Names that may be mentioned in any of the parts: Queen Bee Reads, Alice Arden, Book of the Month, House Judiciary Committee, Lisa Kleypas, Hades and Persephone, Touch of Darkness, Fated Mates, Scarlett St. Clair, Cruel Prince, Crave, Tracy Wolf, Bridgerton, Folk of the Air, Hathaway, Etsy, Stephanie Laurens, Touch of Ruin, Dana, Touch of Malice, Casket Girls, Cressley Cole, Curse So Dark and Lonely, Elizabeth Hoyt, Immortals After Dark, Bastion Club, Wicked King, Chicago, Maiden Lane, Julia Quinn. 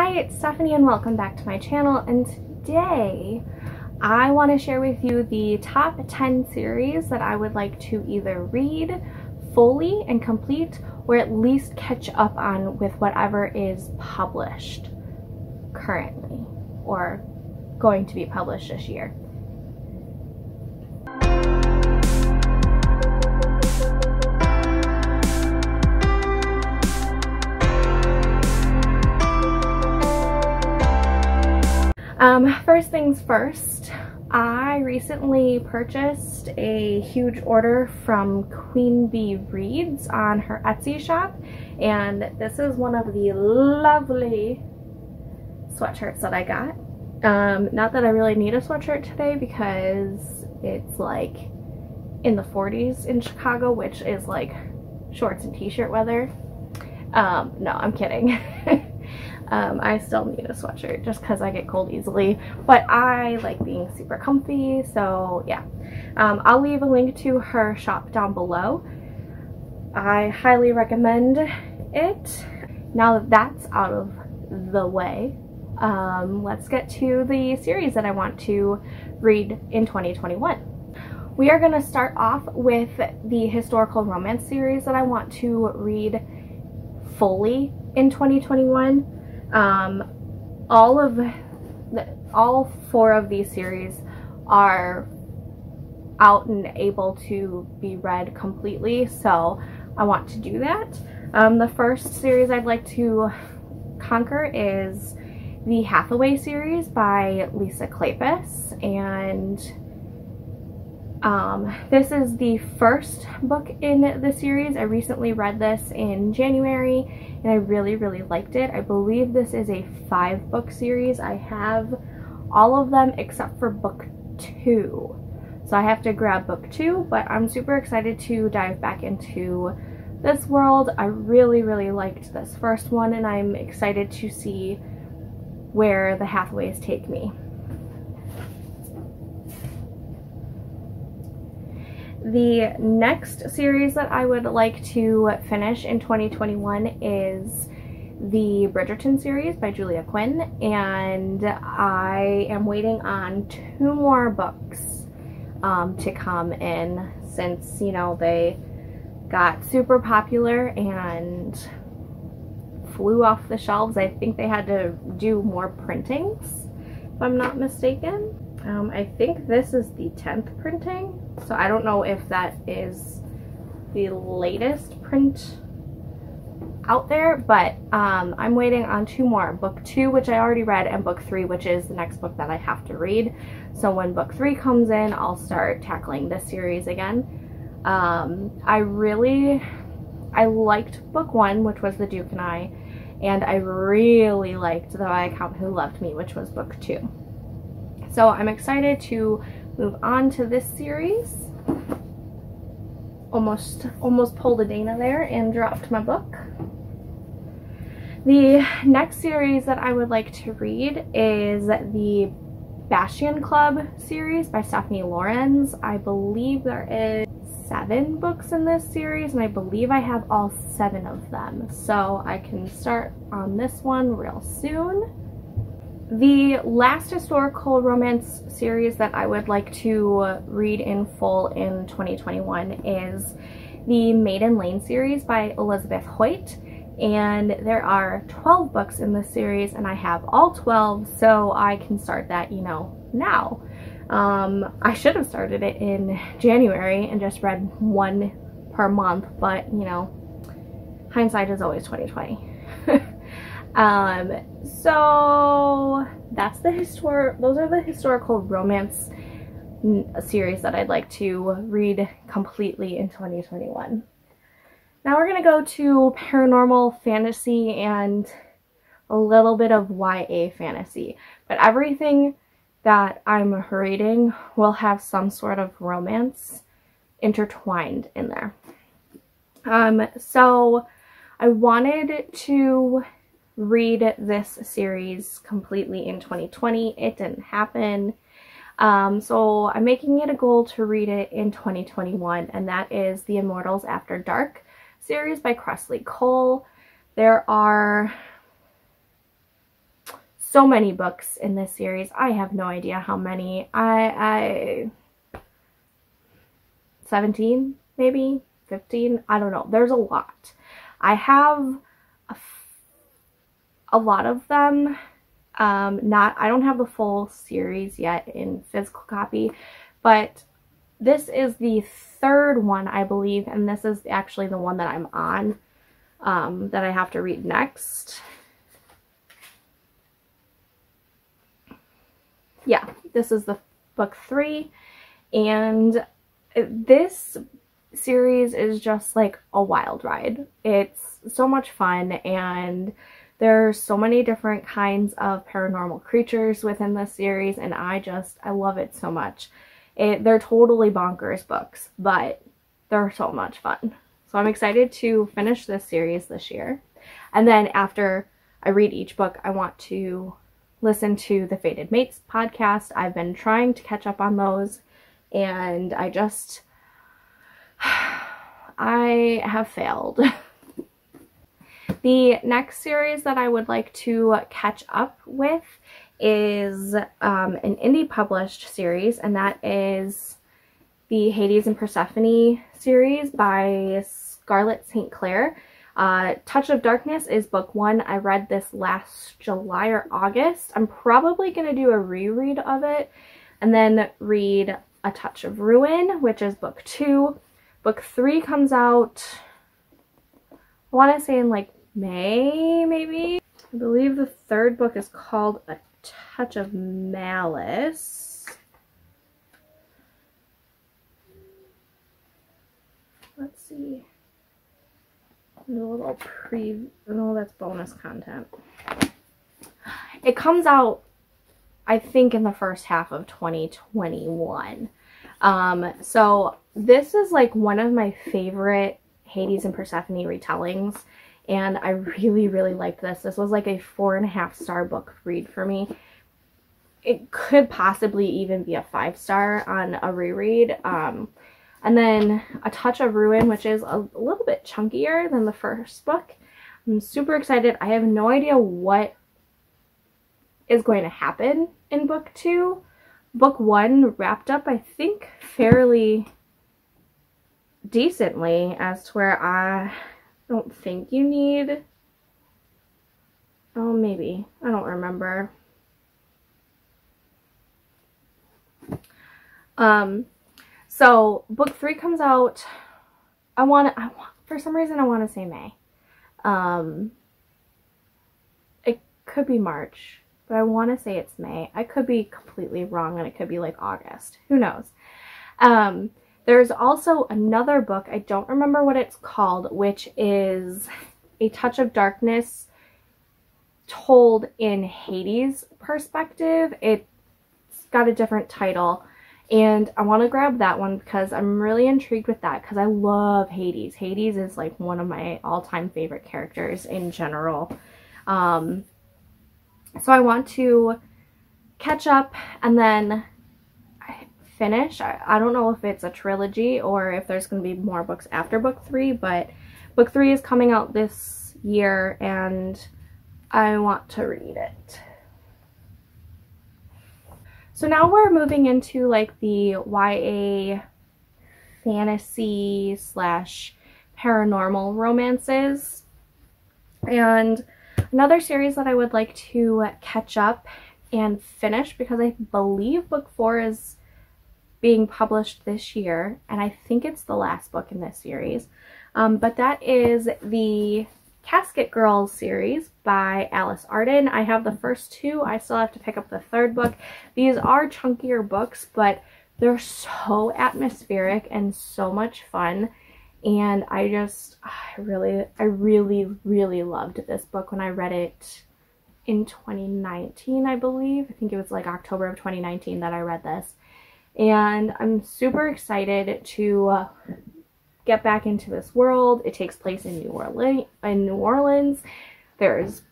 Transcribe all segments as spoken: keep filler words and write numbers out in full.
Hi, it's Stephanie and welcome back to my channel, and today I want to share with you the top ten series that I would like to either read fully and complete or at least catch up on with whatever is published currently or going to be published this year. Um, first things first, I recently purchased a huge order from Queen Bee Reads on her Etsy shop, and this is one of the lovely sweatshirts that I got. Um, not that I really need a sweatshirt today because it's like in the forties in Chicago, which is like shorts and t-shirt weather. Um, no, I'm kidding. Um, I still need a sweatshirt just because I get cold easily, but I like being super comfy, so yeah. Um, I'll leave a link to her shop down below. I highly recommend it. Now that that's out of the way, um, let's get to the series that I want to read in twenty twenty-one. We are going to start off with the historical romance series that I want to read fully in twenty twenty-one. Um, all of the, all four of these series are out and able to be read completely, so I want to do that. Um, the first series I'd like to conquer is the Hathaway series by Lisa Kleypas, and um, this is the first book in the series. I recently read this in January, and I really, really liked it. I believe this is a five book series. I have all of them except for book two. So I have to grab book two, but I'm super excited to dive back into this world. I really, really liked this first one, and I'm excited to see where the Hathaways take me. The next series that I would like to finish in twenty twenty-one is the Bridgerton series by Julia Quinn, and I am waiting on two more books um, to come in since, you know, they got super popular and flew off the shelves. I think they had to do more printings, if I'm not mistaken. Um, I think this is the tenth printing, so I don't know if that is the latest print out there, but um, I'm waiting on two more, book two, which I already read, and book three, which is the next book that I have to read. So when book three comes in, I'll start tackling this series again. Um, I really, I liked book one, which was The Duke and I, and I really liked The Viscount Who Loved Me, which was book two. So I'm excited to move on to this series. Almost, almost pulled a Dana there and dropped my book. The next series that I would like to read is the Bastion Club series by Stephanie Laurens. I believe there is seven books in this series, and I believe I have all seven of them. So I can start on this one real soon. The last historical romance series that I would like to read in full in twenty twenty-one is the Maiden Lane series by Elizabeth Hoyt, and there are twelve books in this series, and I have all twelve, so I can start that, you know, now. Um, I should have started it in January and just read one per month, but, you know, hindsight is always twenty twenty. Um, so that's the histor- those are the historical romance n series that I'd like to read completely in twenty twenty-one. Now we're going to go to paranormal fantasy and a little bit of Y A fantasy, but everything that I'm reading will have some sort of romance intertwined in there. Um, so I wanted to read this series completely in twenty twenty. It didn't happen. Um, so I'm making it a goal to read it in twenty twenty-one, and that is the Immortals After Dark series by Cressley Cole. There are so many books in this series. I have no idea how many. I, I... seventeen, maybe? fifteen? I don't know. There's a lot. I have a, a lot of them. Um, not, I don't have the full series yet in physical copy, but this is the third one, I believe, and this is actually the one that I'm on, um, that I have to read next. Yeah, this is the book three, and this series is just like a wild ride. It's so much fun, and there's so many different kinds of paranormal creatures within this series, and I just, I love it so much. It, they're totally bonkers books, but they're so much fun. So I'm excited to finish this series this year. And then after I read each book, I want to listen to the Fated Mates podcast. I've been trying to catch up on those, and I just, I have failed. The next series that I would like to catch up with is um, an indie published series, and that is the Hades and Persephone series by Scarlett Saint Clair. Uh, Touch of Darkness is book one. I read this last July or August. I'm probably going to do a reread of it and then read A Touch of Ruin, which is book two. Book three comes out, I want to say in like May, maybe? I believe the third book is called A Touch of Malice. Let's see. A little pre... No, that's bonus content. It comes out, I think, in the first half of twenty twenty-one. Um, so this is like one of my favorite Hades and Persephone retellings. And I really, really liked this. This was like a four and a half star book read for me. It could possibly even be a five star on a reread. Um, and then A Touch of Ruin, which is a little bit chunkier than the first book. I'm super excited. I have no idea what is going to happen in book two. Book one wrapped up, I think, fairly decently, as to where I... I don't think you need, oh maybe, I don't remember. Um, so book three comes out, I want to, I want, for some reason I want to say May. Um, it could be March, but I want to say it's May. I could be completely wrong, and it could be like August, who knows. Um, There's also another book, I don't remember what it's called, which is A Touch of Darkness told in Hades' perspective. It's got a different title, and I want to grab that one because I'm really intrigued with that because I love Hades. Hades is like one of my all-time favorite characters in general. Um, so I want to catch up and then... finish. I, I don't know if it's a trilogy or if there's going to be more books after book three, but book three is coming out this year and I want to read it. So now we're moving into like the Y A fantasy slash paranormal romances, and another series that I would like to catch up and finish because I believe book four is being published this year, and I think it's the last book in this series, um, but that is the Casket Girls series by Alice Arden. I have the first two. I still have to pick up the third book. These are chunkier books, but they're so atmospheric and so much fun, and I just, I really, I really, really loved this book when I read it in twenty nineteen, I believe. I think it was like October of twenty nineteen that I read this. And I'm super excited to uh, get back into this world. It takes place in New Orleans. In New Orleans, there's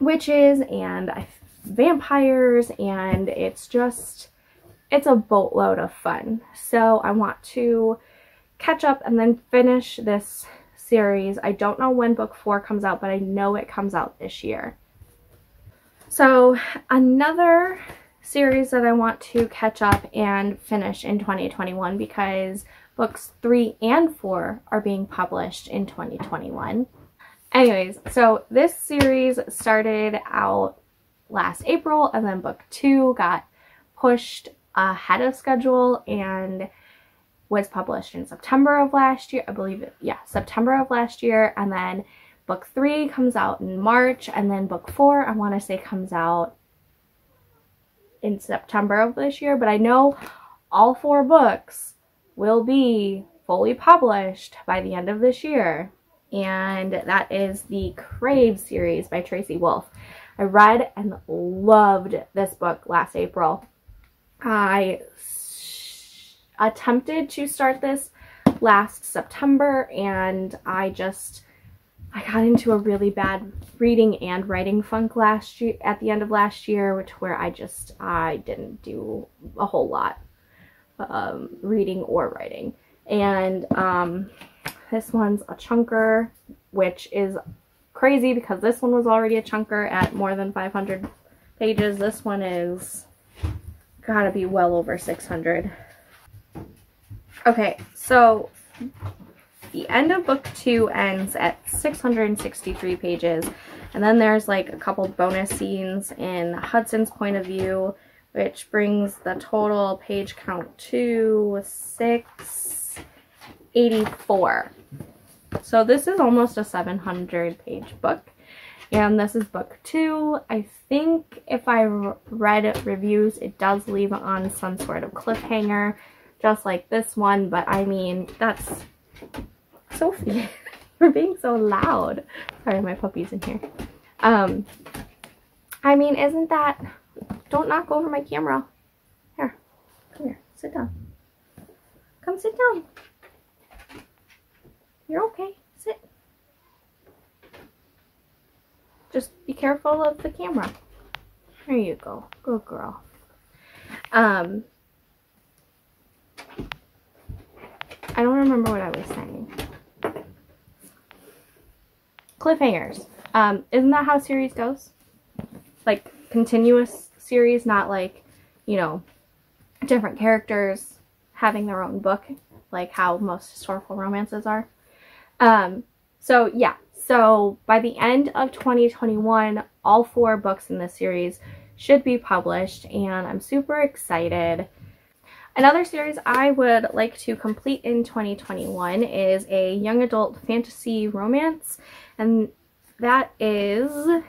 witches and vampires, and it's just, it's a boatload of fun. So I want to catch up and then finish this series. I don't know when book four comes out, but I know it comes out this year. So another series that I want to catch up and finish in twenty twenty-one, because books three and four are being published in twenty twenty-one. Anyways, so this series started out last April, and then book two got pushed ahead of schedule and was published in September of last year, I believe it, yeah, September of last year, and then book three comes out in March, and then book four, I want to say, comes out in September of this year, but I know all four books will be fully published by the end of this year, and that is the Crave series by Tracy Wolf. I read and loved this book last April. I attempted to start this last September, and I just I got into a really bad reading and writing funk last year, at the end of last year, which where I just I didn't do a whole lot um, reading or writing. And um, this one's a chunker, which is crazy because this one was already a chunker at more than five hundred pages. This one is gotta be well over six hundred. Okay, so the end of book two ends at six hundred sixty-three pages, and then there's like a couple bonus scenes in Hudson's point of view, which brings the total page count to six eighty-four. So this is almost a seven hundred page book, and this is book two. I think if I read reviews, it does leave on some sort of cliffhanger, just like this one, but I mean, that's Sophie for being so loud. Sorry, my puppy's in here. Um, I mean, isn't that... Don't knock over my camera. Here. Come here. Sit down. Come sit down. You're okay. Sit. Just be careful of the camera. There you go. Good girl. Um... I don't remember what I was saying. Cliffhangers. Um, isn't that how series goes? Like, continuous series, not like, you know, different characters having their own book, like how most historical romances are. Um, so, yeah. So, by the end of twenty twenty-one, all four books in this series should be published, and I'm super excited. Another series I would like to complete in twenty twenty-one is a young adult fantasy romance, and that is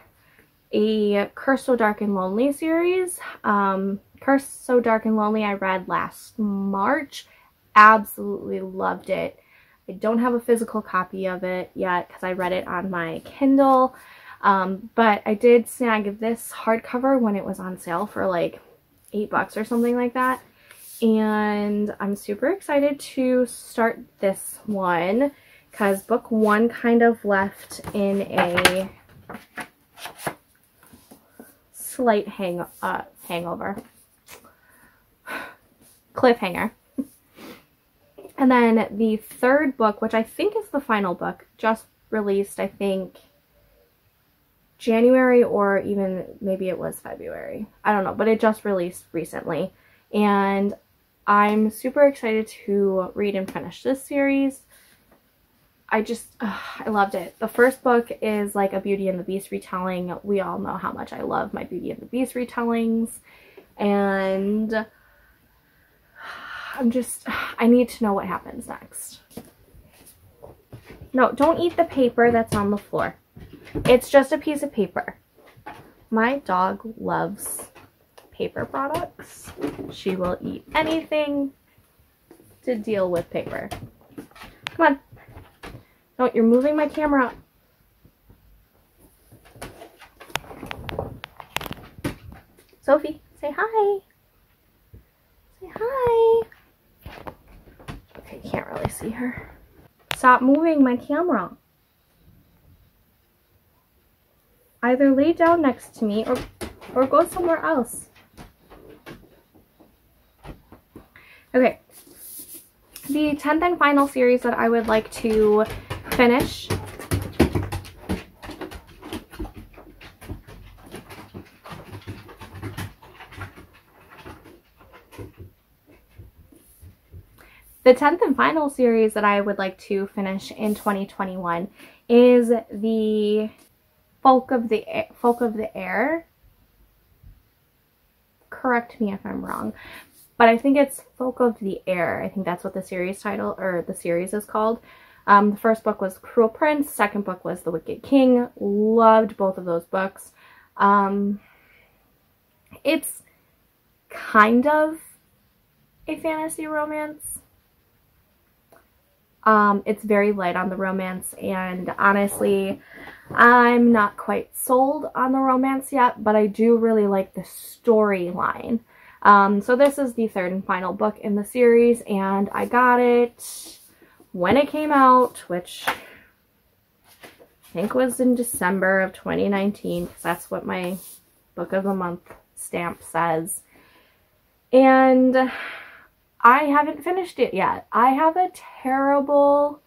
a Curse So Dark and Lonely series. Um, Curse So Dark and Lonely I read last March. Absolutely loved it. I don't have a physical copy of it yet because I read it on my Kindle, um, but I did snag this hardcover when it was on sale for like eight bucks or something like that. And I'm super excited to start this one because book one kind of left in a slight hang uh, hangover, cliffhanger. And then the third book, which I think is the final book, just released, I think, January, or even maybe it was February. I don't know, but it just released recently. And I'm super excited to read and finish this series. I just, uh, I loved it. The first book is like a Beauty and the Beast retelling. We all know how much I love my Beauty and the Beast retellings. And I'm just, I need to know what happens next. No, don't eat the paper that's on the floor. It's just a piece of paper. My dog loves paper products. She will eat anything to deal with paper. Come on. No, you're moving my camera. Sophie, say hi. Say hi. Okay, can't really see her. Stop moving my camera. Either lay down next to me or, or go somewhere else. Okay, the tenth and final series that I would like to finish The tenth and final series that I would like to finish in twenty twenty-one is the Folk of the Air, Folk of the Air. Correct me if I'm wrong, but I think it's Folk of the Air. I think that's what the series title or the series is called. Um, the first book was Cruel Prince. Second book was The Wicked King. Loved both of those books. Um, it's kind of a fantasy romance. Um, it's very light on the romance, and honestly, I'm not quite sold on the romance yet, but I do really like the storyline. Um, so this is the third and final book in the series, and I got it when it came out, which I think was in December of twenty nineteen, because that's what my Book of the Month stamp says. And I haven't finished it yet. I have a terrible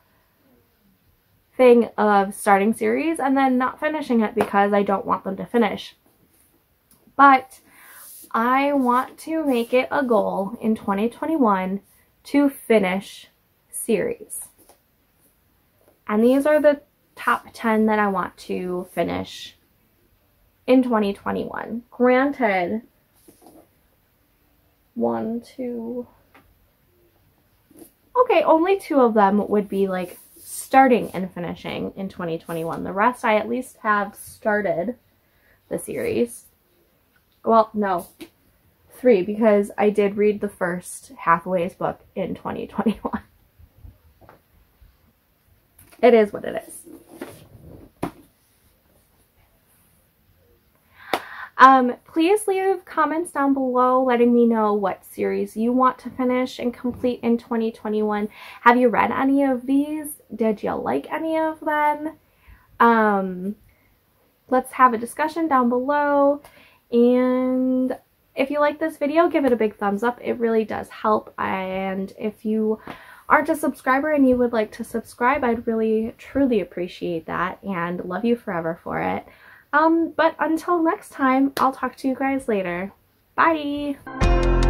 thing of starting series and then not finishing it because I don't want them to finish. But I want to make it a goal in twenty twenty-one to finish series. And these are the top ten that I want to finish in twenty twenty-one. Granted, one, two... okay, only two of them would be like starting and finishing in twenty twenty-one. The rest I at least have started the series. Well, no, three, because I did read the first Hathaway's book in twenty twenty-one. It is what it is. Um, please leave comments down below letting me know what series you want to finish and complete in twenty twenty-one. Have you read any of these? Did you like any of them? Um, let's have a discussion down below. And if you like this video, give it a big thumbs up. It really does help. And if you aren't a subscriber and you would like to subscribe, I'd really truly appreciate that and love you forever for it. Um, but until next time, I'll talk to you guys later. Bye!